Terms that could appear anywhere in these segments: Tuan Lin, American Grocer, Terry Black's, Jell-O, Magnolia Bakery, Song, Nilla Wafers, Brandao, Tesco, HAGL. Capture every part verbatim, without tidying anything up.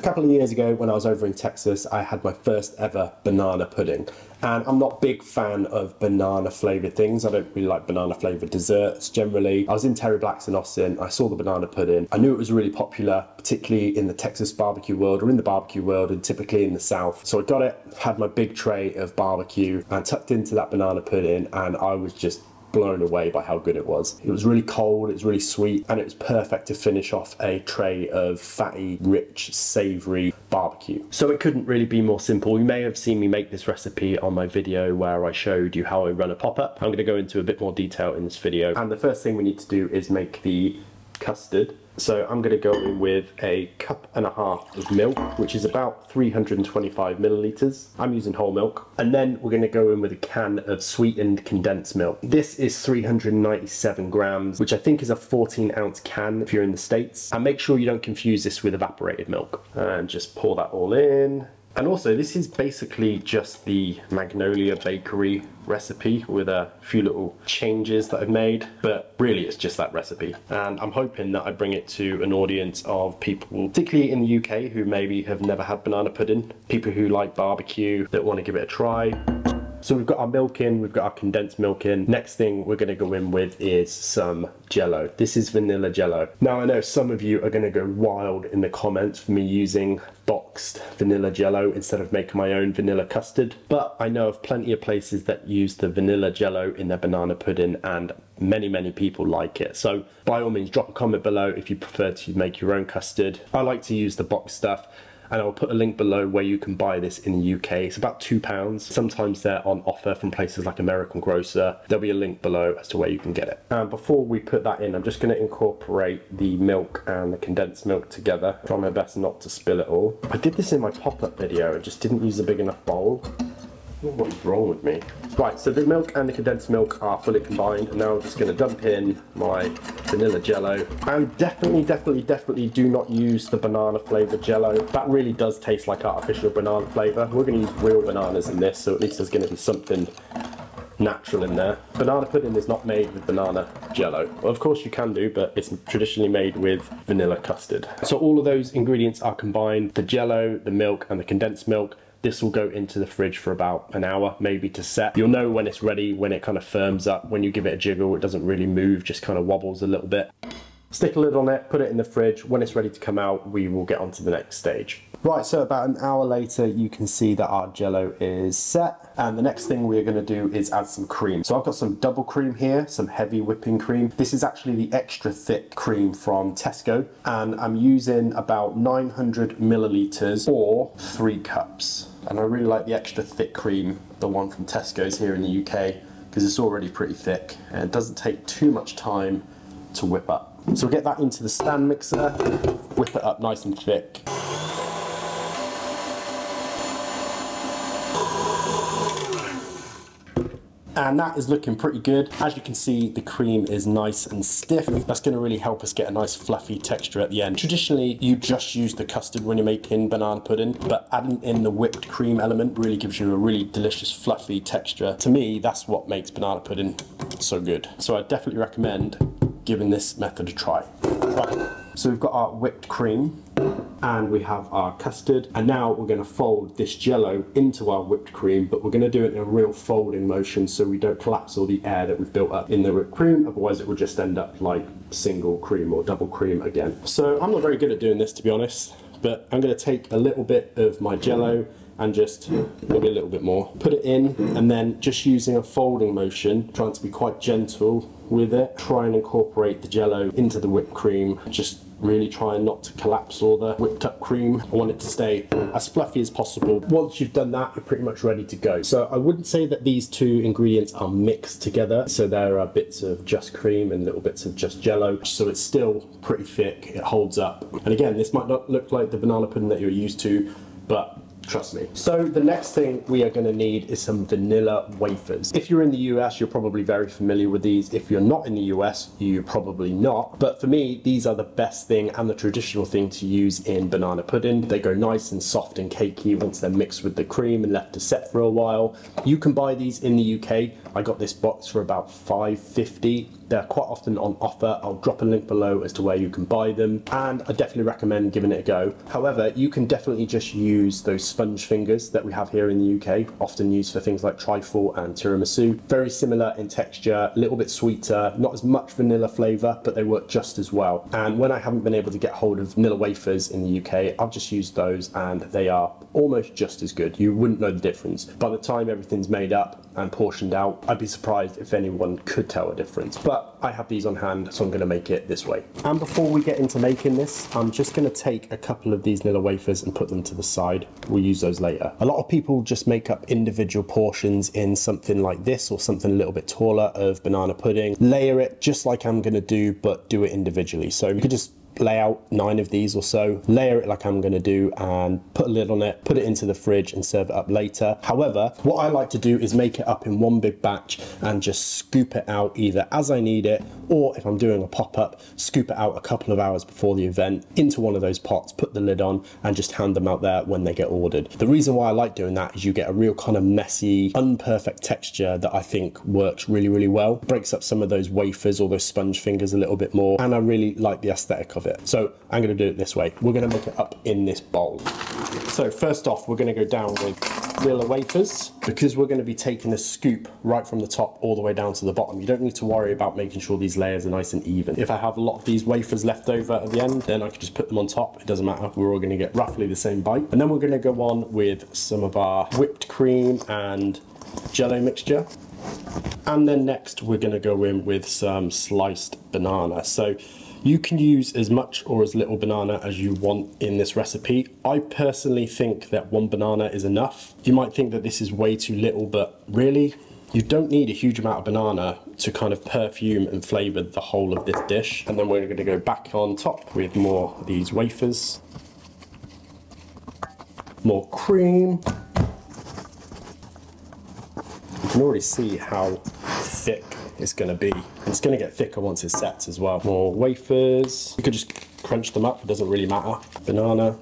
A couple of years ago, when I was over in Texas, I had my first ever banana pudding. And I'm not a big fan of banana flavoured things. I don't really like banana flavoured desserts generally. I was in Terry Black's in Austin. I saw the banana pudding. I knew it was really popular, particularly in the Texas barbecue world, or in the barbecue world, and typically in the South. So I got it, had my big tray of barbecue, and tucked into that banana pudding, and I was just blown away by how good it was. It was really cold, it was really sweet, and it was perfect to finish off a tray of fatty, rich, savoury barbecue. So it couldn't really be more simple. You may have seen me make this recipe on my video where I showed you how I run a pop-up. I'm going to go into a bit more detail in this video. And the first thing we need to do is make the custard. So I'm going to go in with a cup and a half of milk, which is about three hundred twenty-five milliliters. I'm using whole milk. And then we're going to go in with a can of sweetened condensed milk. This is three hundred ninety-seven grams, which I think is a fourteen ounce can if you're in the States. And make sure you don't confuse this with evaporated milk. And just pour that all in. And also, this is basically just the Magnolia Bakery recipe with a few little changes that I've made, but really it's just that recipe. And I'm hoping that I bring it to an audience of people, particularly in the U K, who maybe have never had banana pudding, people who like barbecue, that want to give it a try. So we've got our milk in, we've got our condensed milk in. Next thing we're going to go in with is some Jell-O. This is vanilla Jell-O. Now I know some of you are going to go wild in the comments for me using boxed vanilla Jell-O instead of making my own vanilla custard, but I know of plenty of places that use the vanilla Jell-O in their banana pudding, and many, many people like it. So by all means, drop a comment below if you prefer to make your own custard. I like to use the boxed stuff. And I'll put a link below where you can buy this in the U K. It's about two pounds. Sometimes they're on offer from places like American Grocer. There'll be a link below as to where you can get it. And before we put that in, I'm just gonna incorporate the milk and the condensed milk together. Try my best not to spill it all. I did this in my pop-up video. I just didn't use a big enough bowl. What is wrong with me? Right, so the milk and the condensed milk are fully combined, and now I'm just going to dump in my vanilla Jell-O. And definitely, definitely, definitely do not use the banana flavoured Jell-O. That really does taste like artificial banana flavour. We're going to use real bananas in this, so at least there's going to be something natural in there. Banana pudding is not made with banana Jell-O. Well, of course you can do, but it's traditionally made with vanilla custard. So all of those ingredients are combined, the Jell-O, the milk and the condensed milk. This will go into the fridge for about an hour, maybe, to set. You'll know when it's ready, when it kind of firms up. When you give it a jiggle, it doesn't really move, just kind of wobbles a little bit. Stick a lid on it, put it in the fridge. When it's ready to come out, we will get on to the next stage. Right, so about an hour later, you can see that our Jell-O is set. And the next thing we're gonna do is add some cream. So I've got some double cream here, some heavy whipping cream. This is actually the extra thick cream from Tesco. And I'm using about nine hundred milliliters or three cups. And I really like the extra thick cream, the one from Tesco's here in the U K, because it's already pretty thick and it doesn't take too much time to whip up. So we'll get that into the stand mixer, whip it up nice and thick. And that is looking pretty good. As you can see, the cream is nice and stiff. That's going to really help us get a nice fluffy texture at the end. Traditionally, you just use the custard when you're making banana pudding, but adding in the whipped cream element really gives you a really delicious fluffy texture. To me, that's what makes banana pudding so good. So I definitely recommend giving this method a try. Right. So we've got our whipped cream and we have our custard, and now we're going to fold this Jell-O into our whipped cream, but we're going to do it in a real folding motion so we don't collapse all the air that we've built up in the whipped cream, otherwise it will just end up like single cream or double cream again. So I'm not very good at doing this, to be honest, but I'm going to take a little bit of my Jell-O and just maybe a little bit more, put it in, and then just using a folding motion, trying to be quite gentle with it, try and incorporate the Jell-O into the whipped cream, just really trying not to collapse all the whipped up cream. I want it to stay as fluffy as possible. Once you've done that, you're pretty much ready to go. So I wouldn't say that these two ingredients are mixed together. So there are bits of just cream and little bits of just Jell-O. So it's still pretty thick, it holds up. And again, this might not look like the banana pudding that you're used to, but Trust me. So the next thing we are going to need is some vanilla wafers. If you're in the U S, you're probably very familiar with these. If you're not in the U S, you're probably not. But for me, these are the best thing and the traditional thing to use in banana pudding. They go nice and soft and cakey once they're mixed with the cream and left to set for a while. You can buy these in the U K. I got this box for about five fifty. They're quite often on offer. I'll drop a link below as to where you can buy them, and I definitely recommend giving it a go. However, you can definitely just use those sponge fingers that we have here in the U K, often used for things like trifle and tiramisu. Very similar in texture, a little bit sweeter, not as much vanilla flavour, but they work just as well. And when I haven't been able to get hold of Nilla Wafers in the U K, I've just used those and they are almost just as good. You wouldn't know the difference. By the time everything's made up and portioned out, I'd be surprised if anyone could tell a difference. But I have these on hand, so I'm going to make it this way. And before we get into making this, I'm just going to take a couple of these Nilla wafers and put them to the side. We'll use those later. A lot of people just make up individual portions in something like this or something a little bit taller of banana pudding. Layer it just like I'm going to do, but do it individually. So you could just lay out nine of these or so, layer it like I'm going to do, and put a lid on it, put it into the fridge and serve it up later. However, what I like to do is make it up in one big batch and just scoop it out either as I need it, or if I'm doing a pop-up, scoop it out a couple of hours before the event into one of those pots, put the lid on and just hand them out there when they get ordered. The reason why I like doing that is you get a real kind of messy, unperfect texture that I think works really, really well. Breaks up some of those wafers or those sponge fingers a little bit more, and I really like the aesthetic of it. So I'm going to do it this way. We're going to make it up in this bowl. So first off, we're going to go down with Nilla wafers. Because we're going to be taking a scoop right from the top all the way down to the bottom, you don't need to worry about making sure these layers are nice and even. If I have a lot of these wafers left over at the end, then I can just put them on top. It doesn't matter. We're all going to get roughly the same bite. And then we're going to go on with some of our whipped cream and Jell-O mixture. And then next, we're going to go in with some sliced banana. So you can use as much or as little banana as you want in this recipe. I personally think that one banana is enough. You might think that this is way too little, but really, you don't need a huge amount of banana to kind of perfume and flavour the whole of this dish. And then we're going to go back on top with more of these wafers, more cream. You can already see how thick it's going to be. It's going to get thicker once it sets as well. More wafers. You could just crunch them up. It doesn't really matter. Banana.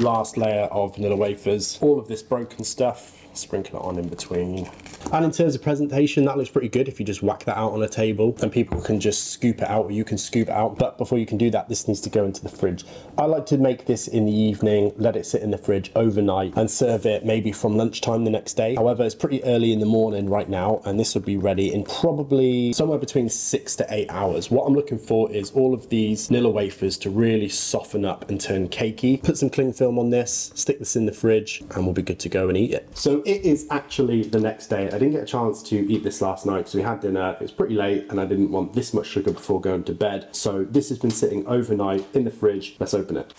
Last layer of Nilla wafers. All of this broken stuff. Sprinkle it on in between. And in terms of presentation, that looks pretty good if you just whack that out on a table and people can just scoop it out, or you can scoop it out. But before you can do that, this needs to go into the fridge. I like to make this in the evening, let it sit in the fridge overnight and serve it maybe from lunchtime the next day. However, it's pretty early in the morning right now, and this will be ready in probably somewhere between six to eight hours. What I'm looking for is all of these Nilla wafers to really soften up and turn cakey. Put some cling film on this, stick this in the fridge, and we'll be good to go and eat it. So it is actually the next day. I didn't get a chance to eat this last night because we had dinner. It was pretty late and I didn't want this much sugar before going to bed. So this has been sitting overnight in the fridge. Let's open it.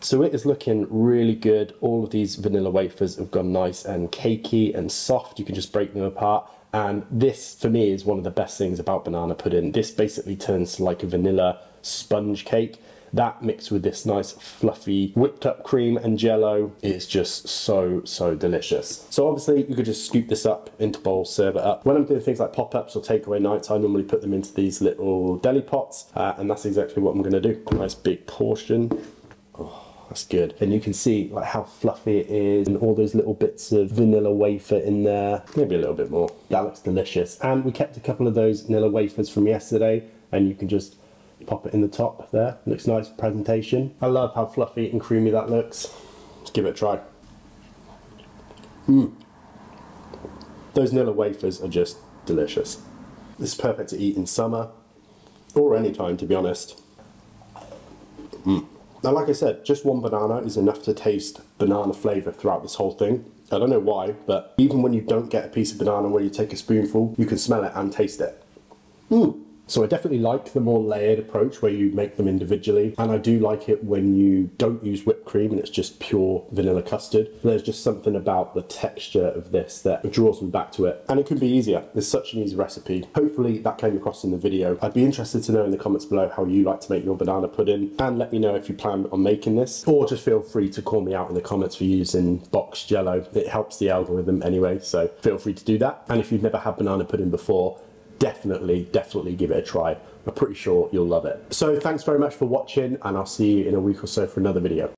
So it is looking really good. All of these vanilla wafers have gone nice and cakey and soft. You can just break them apart. And this, for me, is one of the best things about banana pudding. This basically turns to like a vanilla sponge cake. That mixed with this nice fluffy whipped up cream and Jell-O is just so, so delicious. So obviously you could just scoop this up into bowls, serve it up. When I'm doing things like pop-ups or takeaway nights, I normally put them into these little deli pots, uh, and that's exactly what I'm going to do. Nice big portion. Oh, that's good. And you can see like how fluffy it is and all those little bits of vanilla wafer in there. Maybe a little bit more. That looks delicious. And we kept a couple of those Nilla wafers from yesterday, and you can just pop it in the top there. Looks nice presentation. I love how fluffy and creamy that looks. Let's give it a try. Mmm. Those Nilla wafers are just delicious. This is perfect to eat in summer or any time, to be honest. Mmm. Now, like I said, just one banana is enough to taste banana flavour throughout this whole thing. I don't know why, but even when you don't get a piece of banana, when you take a spoonful, you can smell it and taste it. Mmm. So I definitely like the more layered approach where you make them individually, and I do like it when you don't use whipped cream and it's just pure vanilla custard. There's just something about the texture of this that draws me back to it, and it could be easier. It's such an easy recipe. Hopefully that came across in the video. I'd be interested to know in the comments below how you like to make your banana pudding, and let me know if you plan on making this, or just feel free to call me out in the comments for using boxed Jell-O. It helps the algorithm anyway, so feel free to do that. And if you've never had banana pudding before, definitely, definitely give it a try. I'm pretty sure you'll love it. So thanks very much for watching, and I'll see you in a week or so for another video.